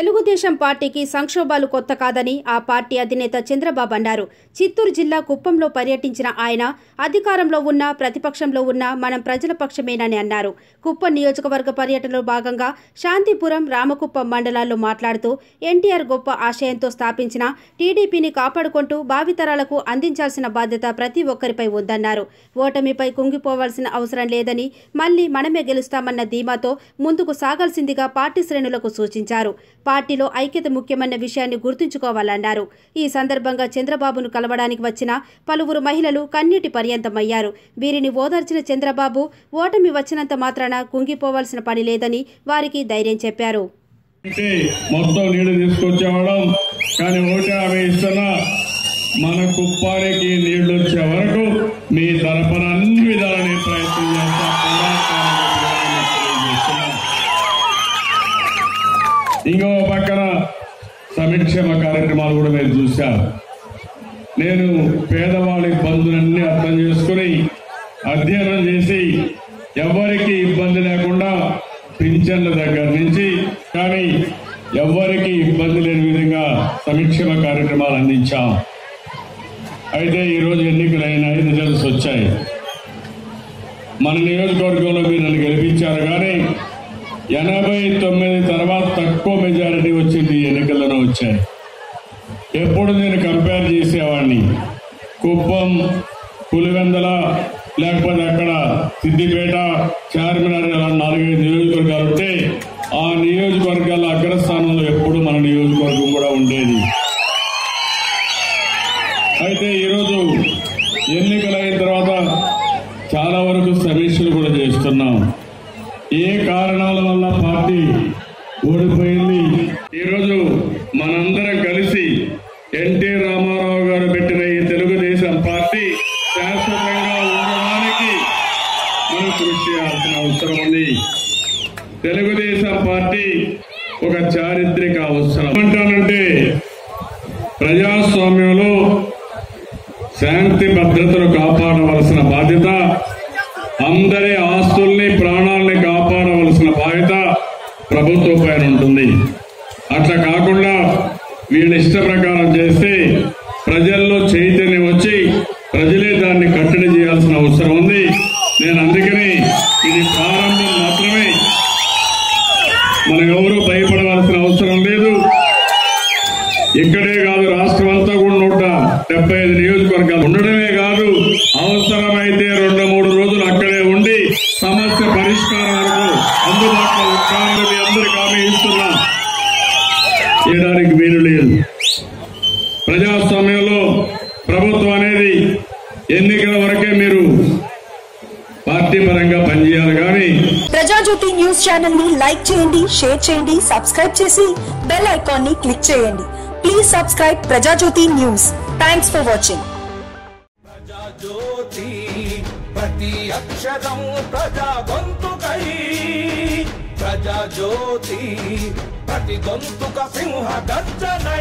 తెలుగు దేశం పార్టీకి సంక్షోభాలు కొత్త కాదని ఆ పార్టీ అధినేత చంద్రబాబు అన్నారు. చిత్తూరు జిల్లా కుప్పంలో పర్యటించిన ఆయన అధికారంలో ఉన్న ప్రతిపక్షంలో ఉన్న మనం ప్రజల పక్షమేనని అన్నారు. కుప్పం నియోజకవర్గ పర్యటనలో భాగంగా శాంతిపురం రామకుప్పం మండలాల్లో మాట్లాడుతూ ఎన్టీఆర్ గొప్ప ఆశయంతో స్థాపించిన టీడీపీని కాపాడుకుంటూ భావితరాలకు అందించాల్సిన బాధ్యత ప్రతి ఒక్కరిపై ఉందన్నారు. ఓటమిపై కుంగిపోవాల్సిన అవసరం లేదని మళ్లీ మనమే గెలుస్తామన్న ధీమాతో ముందుకు సాగాల్సిందిగా పార్టీ శ్రేణులకు సూచించారు. పార్టీలో ఐక్యత ముఖ్యమైన విషయాన్ని గుర్తుంచుకోవాలన్నారు. ఈ సందర్భంగా చంద్రబాబును కలవడానికి వచ్చిన పలువురు మహిళలు కన్నీటి పర్యంతమయ్యారు. వీరిని ఓదార్చిన చంద్రబాబు ఓటమి వచ్చినంత మాత్రాన కుంగిపోవాల్సిన పని లేదని వారికి ధైర్యం చెప్పారు. ఇంకో పక్కన సమక్షేమ కార్యక్రమాలు కూడా మీరు చూశారు. నేను పేదవాళ్ళ ఇబ్బందులన్నీ అర్థం చేసుకుని అధ్యయనం చేసి ఎవరికి ఇబ్బంది లేకుండా పింఛన్ల దగ్గర నుంచి కానీ ఎవరికి ఇబ్బంది లేని విధంగా సమక్షేమ కార్యక్రమాలు అందించాం. అయితే ఈరోజు ఎన్నికలు అయినాయి, రిజల్ట్స్ వచ్చాయి. మన నియోజకవర్గంలో మీరు నన్ను గెలిపించారు కానీ 89 తర్వాత తక్కువ మెజారిటీ వచ్చింది ఎన్నికల్లోనే వచ్చాయి. ఎప్పుడు నేను కంపేర్ చేసేవాడిని కుప్పం, పులివెందల, లేకపోతే అక్కడ సిద్దిపేట, చార్మినార్ ఇలా 4-5 నియోజకవర్గాలు ఉంటే ఆ నియోజకవర్గాల అగ్రస్థానంలో ఎప్పుడు మన నియోజకవర్గం కూడా ఉండేది. అయితే ఈరోజు ఎన్నికలైన తర్వాత చాలా వరకు సమీక్షలు కూడా చేస్తున్నాం. ఏ కారణాల వల్ల పార్టీ ఓడిపోయింది? ఈరోజు మనందరం కలిసి ఎన్టీ రామారావు గారు పెట్టిన ఈ తెలుగుదేశం పార్టీ శాశ్వతంగా ఉండడానికి మనం కృషి చేయాల్సిన అవసరం ఉంది. తెలుగుదేశం పార్టీ ఒక చారిత్రక అవసరం. ఏమంటానంటే ప్రజాస్వామ్యంలో శాంతి భద్రతను కాపాడవలసిన బాధ్యత, అందరి ఆస్తుల్ని ప్రాణాలని కాపాడవలసిన బాధ్యత ప్రభుత్వం పైన ఉంటుంది. అట్లా కాకుండా వీళ్ళ ఇష్ట ప్రకారం చేస్తే ప్రజల్లో చైతన్యం వచ్చి ప్రజలే దాన్ని కట్టడి చేయాల్సిన అవసరం ఉంది. నేను అందుకని ఇది ప్రారంభం మాత్రమే, మనం ఎవరూ భయపడవలసిన అవసరం లేదు. ఇక్కడే కాదు, రాష్ట్రం అంతా కూడా 175 నియోజకవర్గాలు ఉండడమే కాదు, అవసరమైతే 2-3 రోజులు అక్కడే ఉండి సమస్య పరిష్కారాలకు అందుబాటులో ఉంటామని అందరికీ హామీ ఇస్తున్నాం. చేయడానికి వీలు లేదు. ప్రజాస్వామ్యంలో ప్రభుత్వం అనేది ఎన్నికల వరకే మీరు పార్టీ పరంగా పనిచేయాలి. కానీ ప్రజాజ్యోతి న్యూస్ ఛానల్ ని లైక్ చేయండి, షేర్ చేయండి, సబ్స్క్రైబ్ చేసి బెల్ ఐకాన్ ని క్లిక్ చేయండి. Please subscribe PrajaJyothi News. Thanks for watching. PrajaJyothi prati aksharam praja gantukai PrajaJyothi prati gantuka singha garjanai.